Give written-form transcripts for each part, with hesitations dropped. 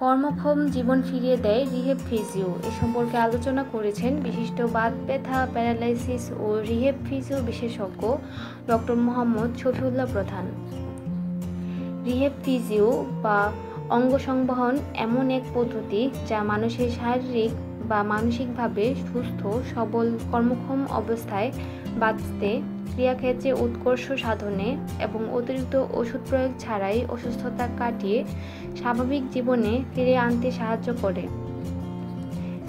कर्मक्षम जीवन फिरिए देय rehab physio ए सम्पर्के आलोचना करेছেন विशिष्ट वात व्यथा प्यारालाइसिस और रिहेब फिजिओ विशेषज्ञ doctor Mohammad Shafiullah Pradhan. Rehab physio बा अंग संबहन एमन एक पद्धति जा मानुषेर शारीरिक बा मानसिकभावे सुस्थ सबल कर्मक्षम अवस्थाय बाँचते क्रियाक्षेत्रे उत्कर्ष साधने एवं अतिरिक्त ओषुध प्रयोग छाड़ाई असुस्थता काटिए स्वाभाविक जीवने फिरे आनते साहाय्य करे।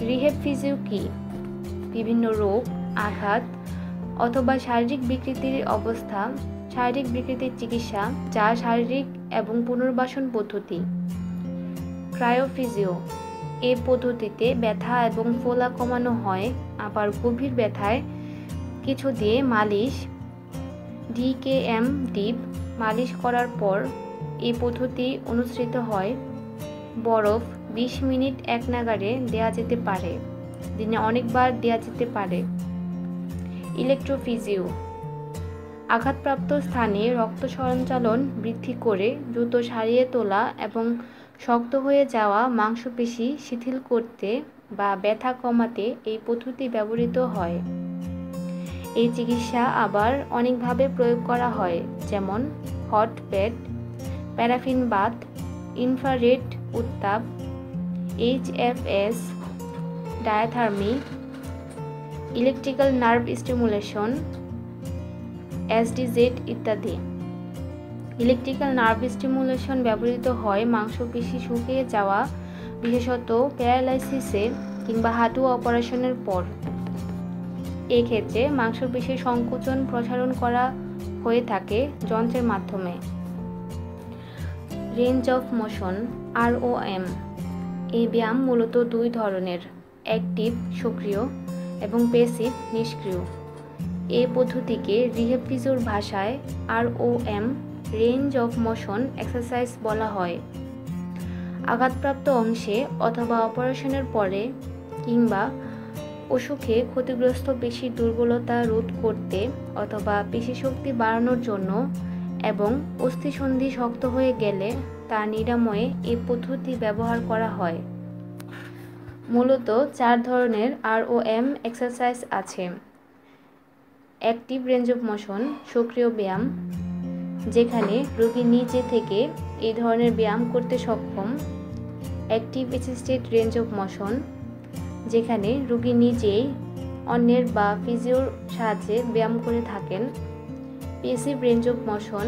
रिहेब फिजिओ की विभिन्न रोग आघात अथवा शारीरिक विकृतिर अवस्था शारीरिक विकृतिर चिकित्सा जा शारीरिक एवं पुनर्बासन पद्धति। क्रायोफिजिओ ए पद्धतिते व्यथा एवं फोला कमानो हय आबार गभीर व्यथाय किछु दिये मालिश DKM डिप मालिश करार पर ए पद्धति अनुसृत हय। बरफ 20 मिनट एक नागारे देया जेते पारे, दिने अनेकबार देया जेते पारे। इलेक्ट्रोफिजिओ आघातप्राप्त स्थाने रक्त सञ्चालन बृद्धि करे द्रुत सारिये तोला एवं शक्त हये जावा मांसपेशी शिथिल करते बा व्यथा कमाते ए पद्धति व्यवहृत हय। এই চিকিৎসা আবার অনেকভাবে প্রয়োগ করা হয়, যেমন hot pad, paraffin bath, infrared উত্তাপ, HFS, diathermy, electrical nerve stimulation, SDZ ইত্যাদি। ইলেকট্রিক্যাল নার্ভ স্টিমুলেশন ব্যবহৃত হয় মাংসপেশি শুকিয়ে যাওয়া, বিশেষত প্যারালাইসিসে কিংবা হাঁটু অপারেশনের পর। এই ক্ষেত্রে মাংসপেশির সংকোচন প্রসারণ করা হয়ে থাকে যন্ত্রের মাধ্যমে। রেঞ্জ অফ মোশন ROM এই ব্যায়াম মূলত দুই ধরনের, অ্যাক্টিভ সক্রিয় এবং প্যাসিভ নিষ্ক্রিয়। এই পদ্ধতিকে রিহেব ফিজিওর ভাষায় ROM range of motion exercise বলা হয়। আঘাতপ্রাপ্ত অংশে অথবা অপারেশনের পরে কিংবা অসুখে ক্ষতিগ্রস্ত পেশির দুর্বলতা রোধ করতে অথবা পেশি শক্তি বাড়ানোর জন্য এবং অস্থিসন্ধি শক্ত হয়ে গেলে তা নিরাময়ে এই পদ্ধতি ব্যবহার করা হয়। মূলত 4 ধরনের ROM এক্সারসাইজ আছে, অ্যাক্টিভ রেঞ্জ অফ মোশন সক্রিয় ব্যায়াম, যেখানে রোগী নিজে থেকে এই ধরনের ব্যায়াম করতে সক্ষম, active assisted range of motion যেখানে রোগী নিজেই অন্যের বা ফিজিওর সাহায্যে ব্যায়াম করে থাকেন, প্যাসিভ রেঞ্জ অফ মোশন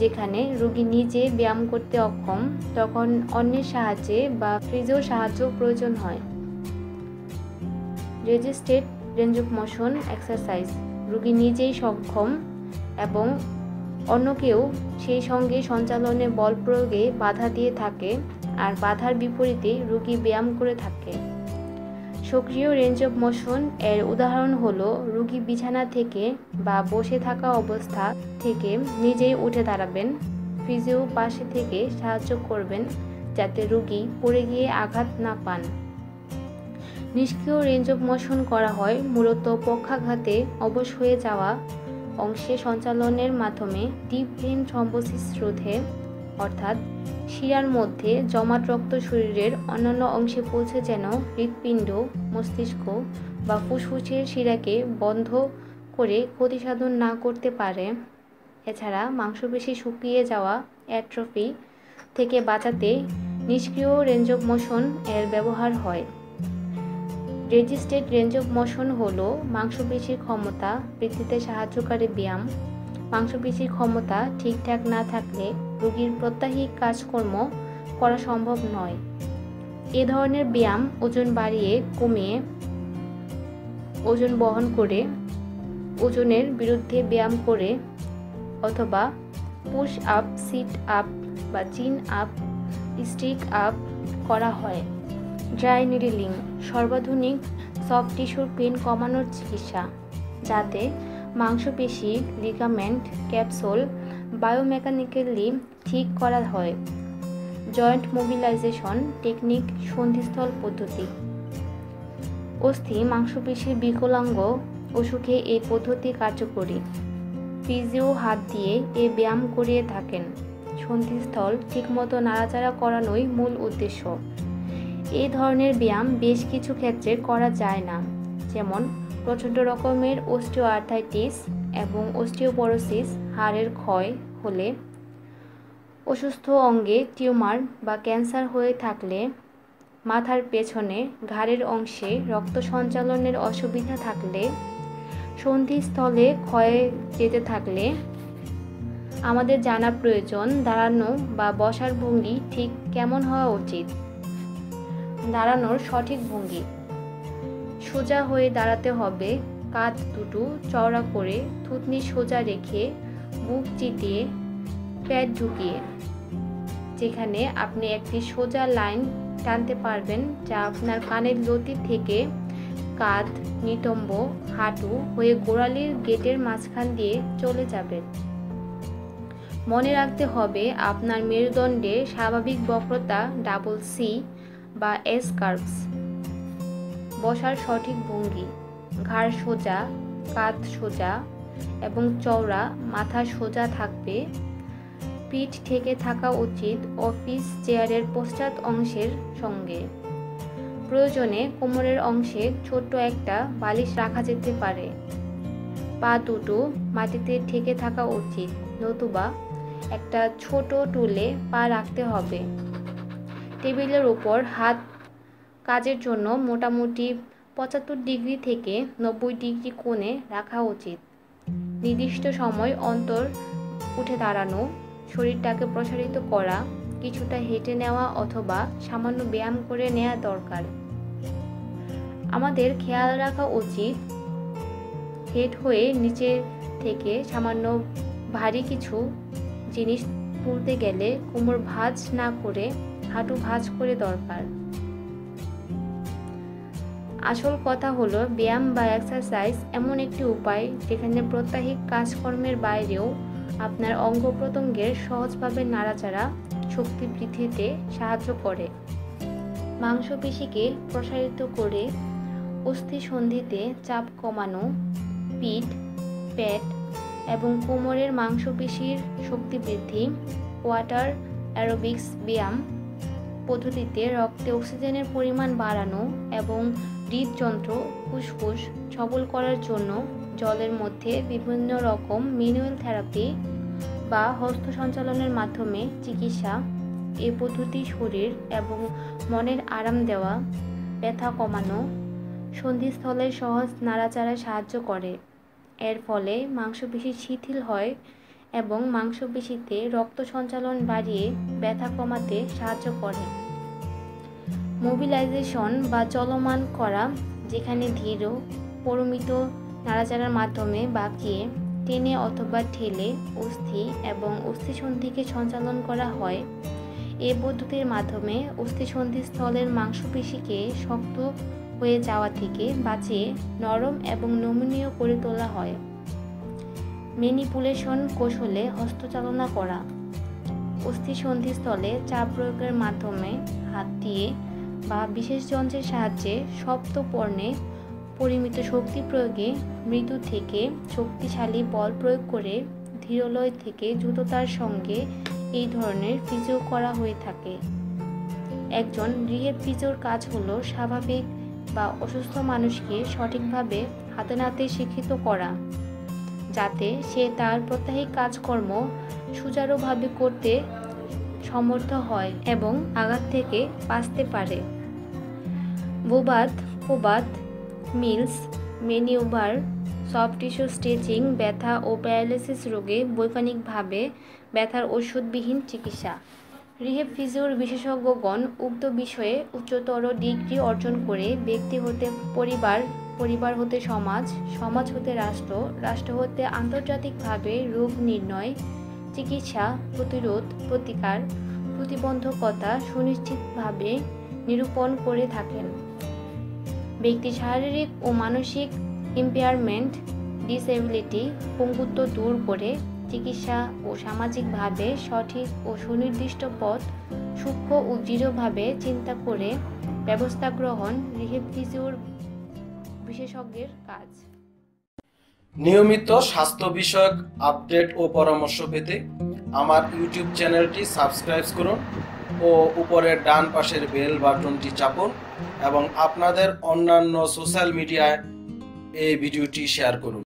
যেখানে রোগী নিজে ব্যায়াম করতে অক্ষম তখন অন্যের সাহায্যে বা ফিজিওর সাহায্য প্রয়োজন হয়, resisted range of motion exercise রোগী নিজেই সক্ষম এবং অন্যকেও সেই সঙ্গে সঞ্চালনে বল প্রয়োগে বাধা দিয়ে থাকে আর বাধার বিপরীতে রোগী ব্যায়াম করে থাকে। সক্রিয় রেঞ্জ অফ মোশন এর উদাহরণ হলো রোগী বিছানা থেকে বা বসে থাকা অবস্থা থেকে নিজেই উঠে দাঁড়াবেন, ফিজিও পাশে থেকে সাহায্য করবেন যাতে রোগী পড়ে গিয়ে আঘাত না পান। নিষ্ক্রিয় রেঞ্জ অফ মোশন করা হয় মূলত পক্ষাঘাতে অবশ হয়ে যাওয়া অংশে সঞ্চালনের মাধ্যমে ডিপ ভেন থ্রম্বোসিস রোধে, অর্থাৎ শিরার মধ্যে জমাট রক্ত শরীরের অন্যান্য অংশে পৌঁছে যেন হৃৎপিণ্ড, মস্তিষ্ক বা ফুসফুসের শিরাকে বন্ধ করে ক্ষতিসাধন না করতে পারে। এছাড়া মাংসপেশি শুকিয়ে যাওয়া অ্যাট্রফি থেকে বাঁচাতে নিষ্ক্রিয় রেঞ্জ অফ মোশন এর ব্যবহার হয়। রেজিস্টেড রেঞ্জ অফ মোশন হলো মাংসপেশির ক্ষমতা বৃদ্ধিতে সাহায্যকারী ব্যায়াম। মাংসপেশির ক্ষমতা ঠিকঠাক না থাকলে রোগীর প্রত্যাহিক কাজকর্ম করা সম্ভব নয়। এ ধরনের ব্যায়াম ওজন বাড়িয়ে কমিয়ে ওজন বহন করে, ওজনের বিরুদ্ধে ব্যায়াম করে অথবা পুশ আপ, সিট আপ বা চিন আপ, স্টিক আপ করা হয়। ড্রাই নিডলিং সর্বাধুনিক সফট টিস্যুর পেন কমানোর চিকিৎসা, যাতে মাংসপেশি, লিগামেন্ট, ক্যাপসুল বায়োমেকানিক্যালি ঠিক করা হয়। জয়েন্ট মোবিলাইজেশন টেকনিক সন্ধিস্থল পদ্ধতি। অস্থি মাংসপেশির বিকলাঙ্গ অসুখে এই পদ্ধতি কার্যকরী। ফিজিও হাত দিয়ে এই ব্যায়াম করিয়ে থাকেন। সন্ধিস্থল ঠিকমতো নাড়াচাড়া করানোই মূল উদ্দেশ্য। এই ধরনের ব্যায়াম বেশ কিছু ক্ষেত্রে করা যায় না, যেমন প্রচণ্ড রকমের অস্টিওআর্থাইটিস এবং অস্টিওপোরোসিস, হাড়ের ক্ষয় হলে, অসুস্থ অঙ্গে টিউমার বা ক্যান্সার হয়ে থাকলে, মাথার পেছনে ঘাড়ের অংশে রক্ত সঞ্চালনের অসুবিধা থাকলে, সন্ধিস্থলে ক্ষয়ে যেতে থাকলে। আমাদের জানা প্রয়োজন দাঁড়ানো বা বসার ভঙ্গি ঠিক কেমন হওয়া উচিত। দাঁড়ানোর সঠিক ভঙ্গি: সোজা হয়ে দাঁড়াতে হবে, কাঁধ দুটো চওড়া করে, থুতনি সোজা রেখে, বুক চিতিয়ে, প্যাড ঢুকিয়ে, যেখানে আপনি একটি সোজা লাইন টানতে পারবেন যা আপনার কানের লতি থেকে কাঁধ, নিতম্ব, হাঁটু হয়ে গোড়ালির গেটের মাঝখান দিয়ে চলে যাবে। মনে রাখতে হবে আপনার মেরুদণ্ডে স্বাভাবিক বক্রতা ডাবল সি বা এস কার্ভস। বসার সঠিক ভঙ্গি: ঘাড় সোজা, কাঁধ সোজা এবং চওড়া, মাথা সোজা থাকবে, পিঠ থেকে থাকা উচিত অফিস চেয়ারের পশ্চাৎ অংশের সঙ্গে। প্রয়োজনে কোমরের অংশে ছোট্ট একটা বালিশ রাখা যেতে পারে। পা দুটো মাটিতে ঠেকে থাকা উচিত, নতুবা একটা ছোট টুলে পা রাখতে হবে। টেবিলের ওপর হাত কাজের জন্য মোটামুটি 75 ডিগ্রি থেকে 90 ডিগ্রি কোণে রাখা উচিত। নির্দিষ্ট সময় অন্তর উঠে দাঁড়ানো, শরীরটাকে প্রসারিত করা, কিছুটা হেঁটে নেওয়া অথবা সামান্য ব্যায়াম করে নেওয়া দরকার। আমাদের খেয়াল রাখা উচিত হেড হয়ে নিচে থেকে সামান্য ভারী কিছু জিনিস তুলতে গেলে কোমর ভাঁজ না করে হাঁটু ভাঁজ করে দরকার। আসল কথা হলো, ব্যায়াম বা এক্সারসাইজ এমন একটি উপায় যেখানে প্রত্যাহিক কাজকর্মের বাইরেও আপনার অঙ্গ প্রত্যঙ্গের সহজভাবে নাড়াচাড়া শক্তি বৃদ্ধিতে সাহায্য করে, মাংসপেশিকে প্রসারিত করে, অস্থিসন্ধিতে চাপ কমানো, পিঠ, পেট এবং কোমরের মাংসপেশির শক্তি বৃদ্ধি। ওয়াটার অ্যারোবিক্স ব্যায়াম পদ্ধতিতে রক্তে অক্সিজেনের পরিমাণ বাড়ানো এবং হৃদযন্ত্র, ফুসফুস সবল করার জন্য জলের মধ্যে বিভিন্ন রকম ম্যানুয়াল থেরাপি বা হস্ত সঞ্চালনের মাধ্যমে চিকিৎসা। এ পদ্ধতি শরীর এবং মনের আরাম দেওয়া, ব্যথা কমানো, সন্ধিস্থলের সহজ নাড়াচাড়ায় সাহায্য করে। এর ফলে মাংসপেশি শিথিল হয় এবং মাংসপেশিতে রক্ত সঞ্চালন বাড়িয়ে ব্যথা কমাতে সাহায্য করে। মোবিলাইজেশন বা চলমান করা, যেখানে ধীর পরিমিত নাড়াচাড়ার মাধ্যমে বাঁকিয়ে, টেনে অথবা ঠেলে অস্থি এবং অস্থিসন্ধিকে সঞ্চালন করা হয়। এ পদ্ধতির মাধ্যমে অস্থিসন্ধিস্থলের মাংসপেশিকে শক্ত হয়ে যাওয়া থেকে বাঁচিয়ে নরম এবং নমনীয় করে তোলা হয়। ম্যানিপুলেশন কৌশলে হস্তচালনা করা, অস্থিসন্ধিস্থলে চাপ প্রয়োগের মাধ্যমে হাত দিয়ে বা বিশেষ যন্ত্রের সাহায্যে শব্দপর্ণে পরিমিত শক্তি প্রয়োগে মৃদু থেকে শক্তিশালী বল প্রয়োগ করে ধীরলয় থেকে দ্রুততার সঙ্গে এই ধরনের ফিজিও করা হয়ে থাকে। একজন রিহেব ফিজিওর কাজ হলো স্বাভাবিক বা অসুস্থ মানুষকে সঠিকভাবে হাতে নাতে শিক্ষিত করা, যাতে সে তার প্রত্যাহিক কাজকর্ম সুচারুভাবে করতে সমর্থ হয় এবং আঘাত থেকে বাঁচতে পারে। বোবাত, কোবাত, Mills, manoeuvre, soft tissue stretching, ব্যথা ও প্যারালাইসিস রোগে বৈজ্ঞানিকভাবে ব্যথার ওষুধবিহীন চিকিৎসা। রিহেব ফিজিওর বিশেষজ্ঞগণ উক্ত বিষয়ে উচ্চতর ডিগ্রি অর্জন করে ব্যক্তি হতে পরিবার, পরিবার হতে সমাজ, সমাজ হতে রাষ্ট্র, রাষ্ট্র হতে আন্তর্জাতিকভাবে রোগ নির্ণয়, চিকিৎসা, প্রতিরোধ, প্রতিকার, প্রতিবন্ধকতা সুনিশ্চিতভাবে নিরূপণ করে থাকেন। ব্যক্তির শারীরিক ও মানসিক ইম্পেয়ারমেন্ট, ডিসএবিলিটি, পঙ্গুত্ব দূর করে চিকিৎসা ও সামাজিকভাবে সঠিক ও সুনির্দিষ্ট পথ সূক্ষ্ম ও দৃঢ়ভাবে চিন্তা করে ব্যবস্থা গ্রহণ রিহেব ফিজিওর বিশেষজ্ঞের কাজ। নিয়মিত স্বাস্থ্য বিষয়ক আপডেট ও পরামর্শ পেতে आमार यूट्यूब चैनलटी सबस्क्राइब करुन ओ ऊपर डान पाशेर बेल बाटनटी चापुन एवं आपनादेर अन्यान्य सोशल मीडियाय ए भिडियोटी शेयर करुन।